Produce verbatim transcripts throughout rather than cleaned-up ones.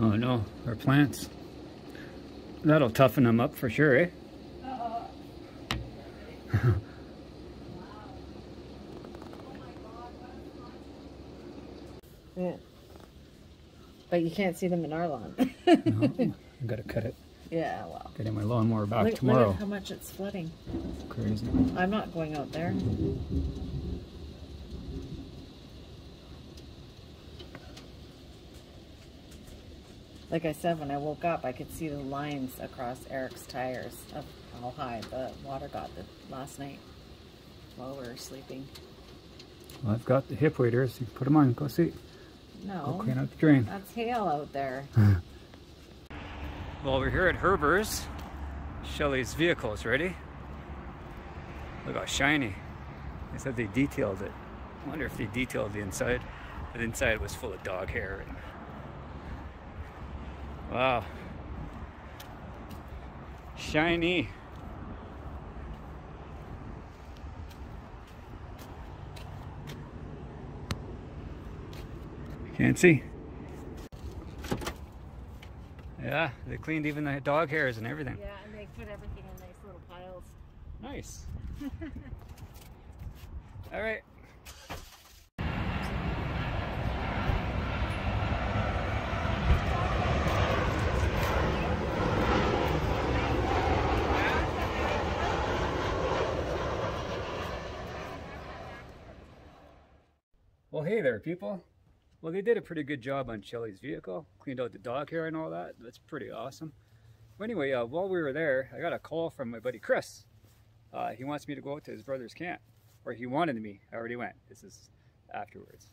Oh no, our plants. That'll toughen them up for sure, eh? Uh-oh. Wow. Oh my God, yeah. But you can't see them in our lawn. No, I gotta cut it. Yeah, well. Getting my lawnmower back look, tomorrow. Look at how much it's flooding. It's crazy. I'm not going out there. Like I said, when I woke up, I could see the lines across Eric's tires of how high the water got the, last night while we were sleeping. Well, I've got the hip waders. You can put them on. Go see. No. Go clean out the drain. That's hail out there. Well, we're here at Herber's. Shelley's vehicle's ready. Look how shiny. They said they detailed it. I wonder if they detailed the inside. The inside was full of dog hair. And wow. Shiny. Can't see. Yeah, they cleaned even the dog hairs and everything. Yeah, and they put everything in nice little piles. Nice. All right. Well, hey there, people. Well, they did a pretty good job on Shelley's vehicle. Cleaned out the dog hair and all that. That's pretty awesome. Well, anyway, uh, while we were there, I got a call from my buddy Chris. Uh, he wants me to go out to his brother's camp. Or he wanted me. I already went. This is afterwards.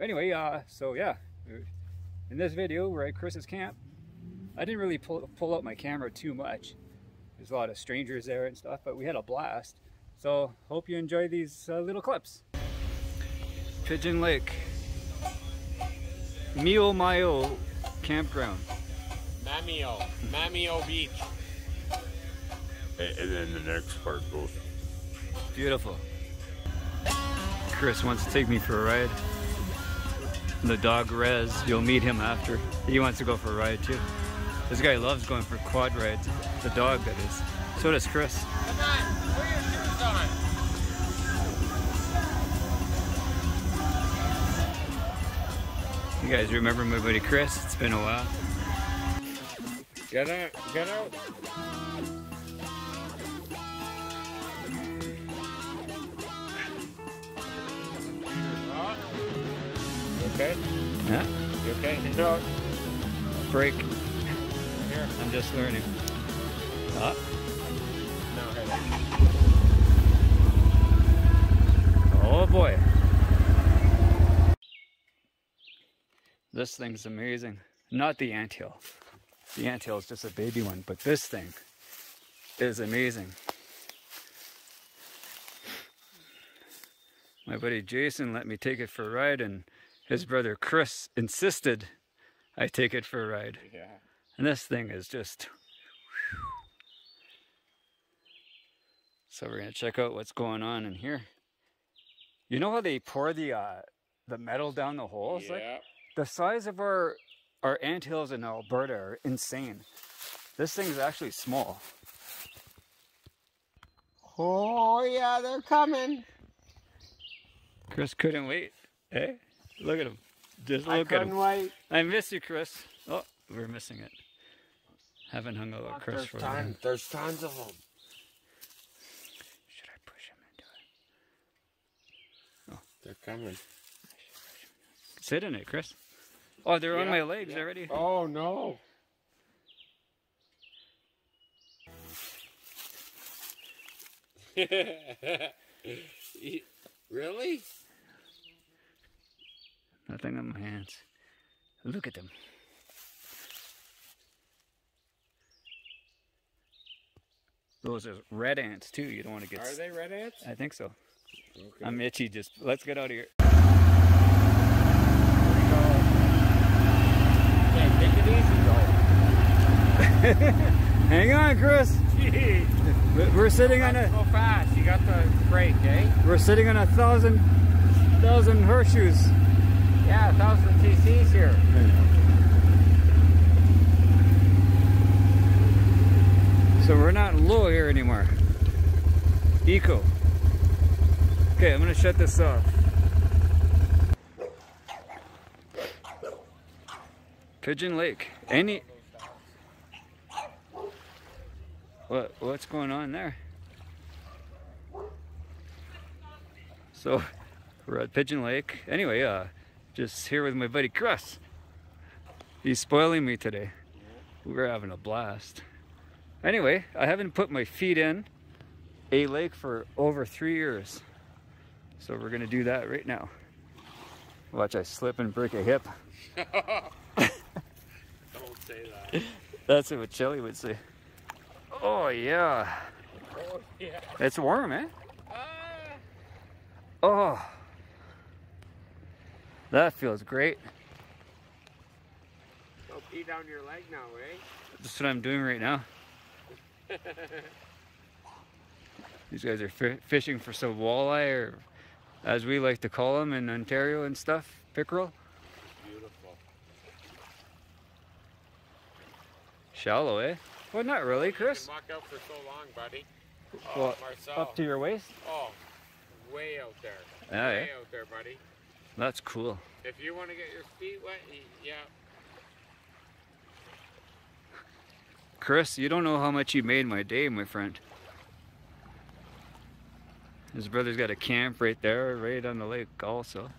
Anyway, uh, so yeah. In this video, we're at Chris's camp. I didn't really pull, pull out my camera too much. There's a lot of strangers there and stuff, but we had a blast. So, hope you enjoy these uh, little clips. Pigeon Lake, Ma-Me-O Campground, Ma-Me-O, Ma-Me-O Beach, and then the next part goes. Beautiful. Chris wants to take me for a ride. The dog Rez, you'll meet him after. He wants to go for a ride too. This guy loves going for quad rides. The dog, that is. So does Chris. Come on, put your shoes on. You guys remember my buddy Chris? It's been a while. Get out, get out. Okay? Huh? You okay? No. Break. Here. I'm just learning. Up. No, oh boy. This thing's amazing. Not the anthill. The anthill is just a baby one, but this thing is amazing. My buddy Jason let me take it for a ride, and his brother Chris insisted I take it for a ride. Yeah. And this thing is just... whew. So we're gonna check out what's going on in here. You know how they pour the uh, the metal down the holes? Yeah. Like? The size of our, our anthills in Alberta are insane. This thing's actually small. Oh yeah, they're coming. Chris couldn't wait, eh? Look at him. Just look at him. I couldn't wait. I miss you, Chris. Oh, we're missing it. Haven't hung out with Chris for a while. There's tons of them. Should I push him into it? Oh. They're coming. Sit in it, Chris. Oh, they're yeah, on my legs yeah. already. Oh, no. Really? Nothing on my hands. Look at them. Those are red ants, too. You don't want to get... Are they red ants? I think so. Okay. I'm itchy. Just let's get out of here. Hang on, Chris. Gee. We're sitting on a... so fast. You got the brake, eh? We're sitting on a thousand, thousand Hershey's. Yeah, a thousand C C's here. anymore. Eco. Okay, I'm gonna shut this off. Pigeon Lake. Any. What what's going on there? So we're at Pigeon Lake. Anyway, uh, just here with my buddy Chris. He's spoiling me today. We're having a blast. Anyway, I haven't put my feet in a lake for over three years. So we're gonna do that right now. Watch, I slip and break a hip. Don't say that. That's what Chili would say. Oh yeah. Oh yeah. It's warm, eh? Uh... Oh. That feels great. Go pee down your leg now, eh? That's what I'm doing right now. These guys are fi fishing for some walleye, or as we like to call them in Ontario and stuff, pickerel. Beautiful. Shallow, eh? Well, not really, Chris. You can walk out for so long, buddy. Oh, well, Marcel. Up to your waist? Oh, way out there. Yeah, way yeah. out there, buddy. That's cool. If you want to get your feet wet, yeah. Chris, you don't know how much you made my day, my friend. His brother's got a camp right there, right on the lake also.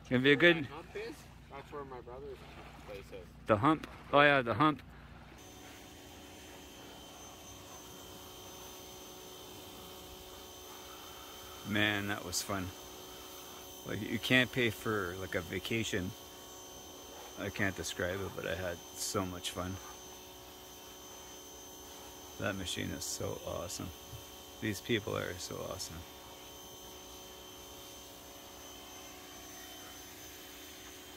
It's gonna be a good... That hump is? That's where my brother's place is. The hump? Oh yeah, the hump. Man, that was fun. Like, you can't pay for like a vacation. I can't describe it, but I had so much fun. That machine is so awesome. These people are so awesome.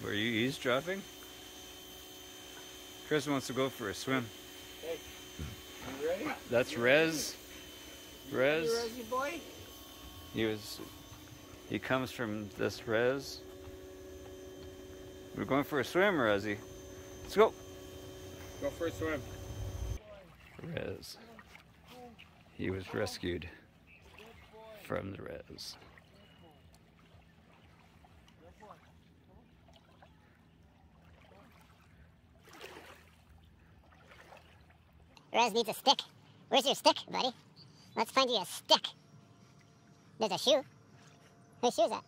Were you eavesdropping? Chris wants to go for a swim. Hey, you ready? That's you Rez. Ready? Rez. You ready, Rezzy boy? He was. He comes from this Rez. We're going for a swim, Rezzy. Let's go. Go for a swim. Rez. He was rescued from the Rez. Rez needs a stick. Where's your stick, buddy? Let's find you a stick. There's a shoe. Where's shoes at?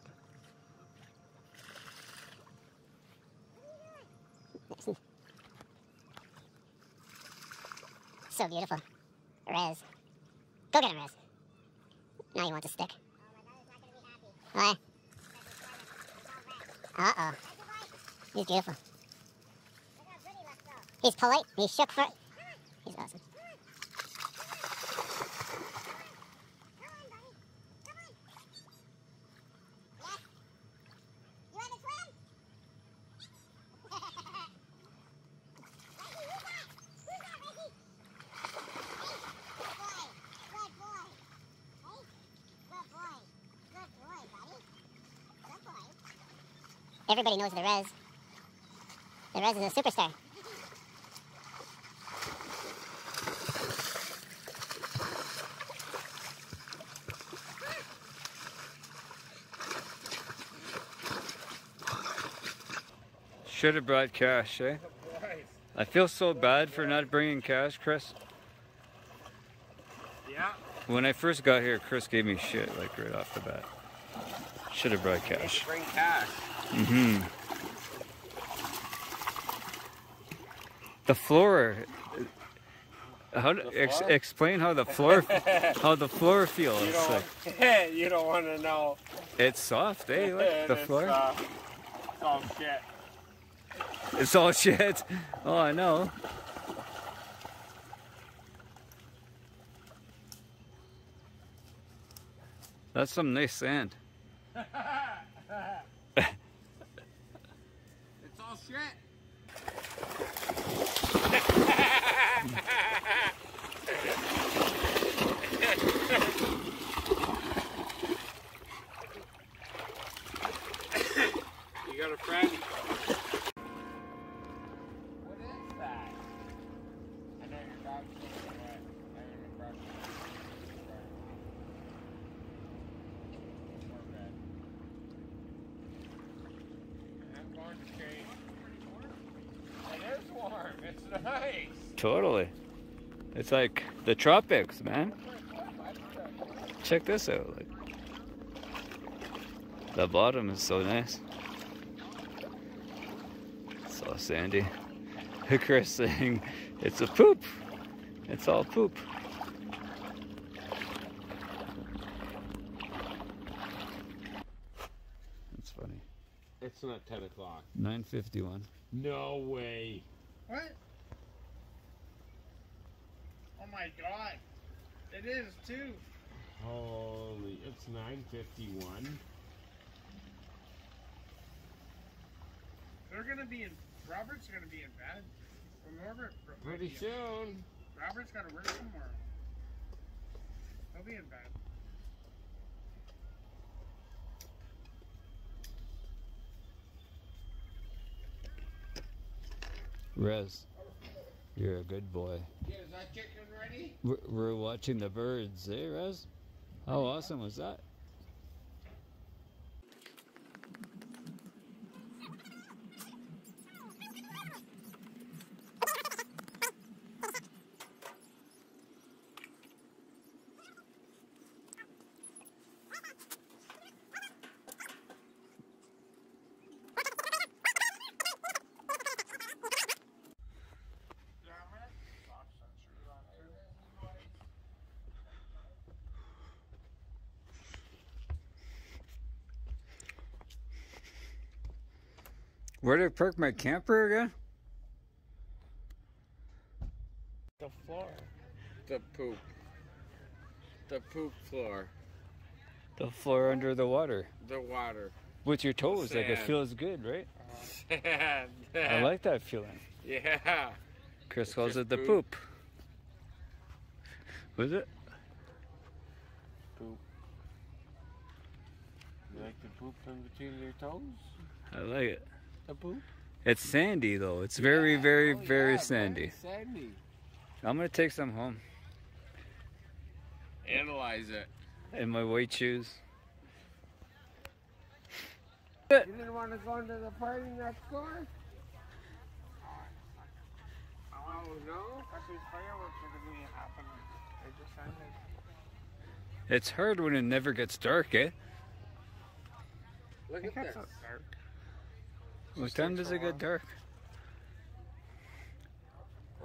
So beautiful. Rez. Go get him, Rez. Now he wants a stick. Oh, my God, he's not gonna be happy. Why? Uh-oh. He's beautiful. Look how pretty he looks, though. He's polite. He shook for it. He's awesome. Everybody knows the Rez. The Rez is a superstar. Should have brought cash, eh? I feel so bad for not bringing cash, Chris. Yeah. When I first got here, Chris gave me shit, like right off the bat. Should have brought cash. Bring cash. Mm-hmm. The floor. How the floor? Ex explain how the floor how the floor feels. You don't, like, you don't want to know. It's soft, eh? Like, the it's floor. Soft. It's all shit. It's all shit. Oh, I know. That's some nice sand. It's all shit. You got a friend? What is that? I know you're probably Totally. It's like the tropics, man. Check this out. Like, the bottom is so nice. It's all sandy. Chris saying, it's a poop. It's all poop. That's funny. It's not ten o'clock. nine fifty-one. No way. What? Oh my God. It is too. Holy, it's nine fifty-one. They're gonna be in, Robert's gonna be in bed. Robert, Robert, Pretty Robert, soon. Robert's gotta work tomorrow. He'll be in bed. Rez, you're a good boy. Yeah, is that chicken ready? We're, we're watching the birds, eh, Rez? How awesome was that? Where did I park my camper again? The floor. The poop. The poop floor. The floor under the water. The water. With your toes, sand. Like it feels good, right? Uh, sand. I like that feeling. Yeah. Chris it's calls it the poop. poop. Was it? Poop. You like the poop in between your toes? I like it. A poop? It's sandy though. It's very, yeah. very, oh, very yeah, sandy. sandy. I'm gonna take some home. Analyze it. In my white shoes. You didn't want to go into the party next door? Oh no, because these fireworks are gonna be happening. They just ended. It's hard when it never gets dark, eh? Look at this. Dark. What time does it get dark?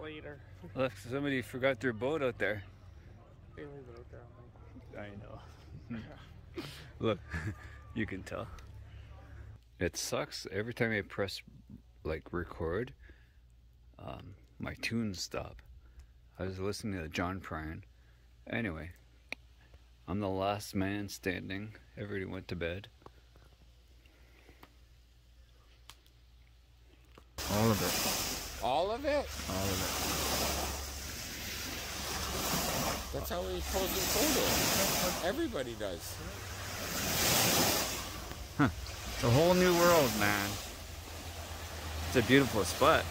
Later. Look, somebody forgot their boat out there. They leave it out there. I know. Look, you can tell. It sucks every time I press like record. Um, my tunes stop. I was listening to John Prine. Anyway, I'm the last man standing. Everybody went to bed. All of it. All of it? All of it. That's how we pose in photos. Everybody does. Huh. It's a whole new world, man. It's a beautiful spot,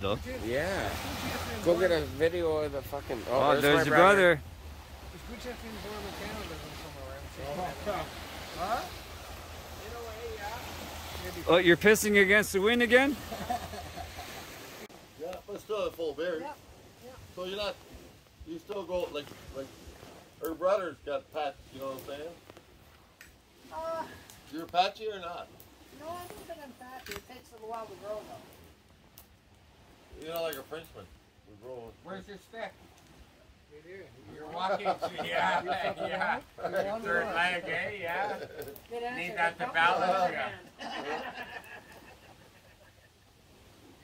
though. Yeah. Go get a video of the fucking... Oh, oh there's, there's your brother. brother. Huh? Oh, you're pissing against the wind again? Yeah, but still a full bear. Yeah, yeah. So you're not, you still go like, like, her brother's got patched, you know what I'm saying? Uh, you're patchy or not? No, I don't think I'm patchy. It takes a little while to grow though. You're not like a Frenchman. We're growing. Where's your stick? Right here. You're walking to, yeah, yeah. Your third leg, eh? Yeah. Need that to balance you.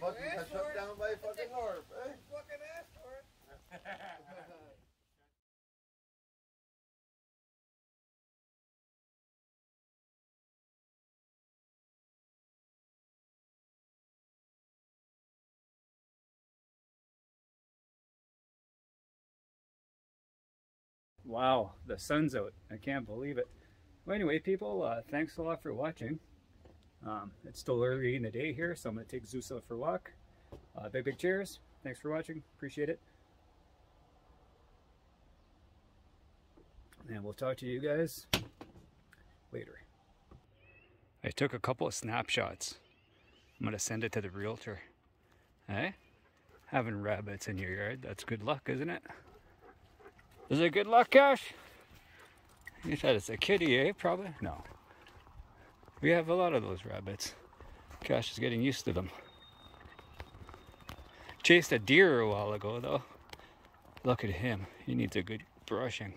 Fucking got shut down by fucking orb, eh? Fucking ass for it. Wow, the sun's out. I can't believe it. Well, anyway, people, uh, thanks a lot for watching. Um, it's still early in the day here, so I'm going to take Zeus out for a walk. Uh, big, big cheers. Thanks for watching. Appreciate it. and we'll talk to you guys later. I took a couple of snapshots. I'm gonna send it to the realtor. Hey, having rabbits in your yard, that's good luck, isn't it? Is it good luck, Cash? You said it's a kitty, eh? Probably? No. We have a lot of those rabbits. Cash is getting used to them. Chased a deer a while ago, though. Look at him. He needs a good brushing.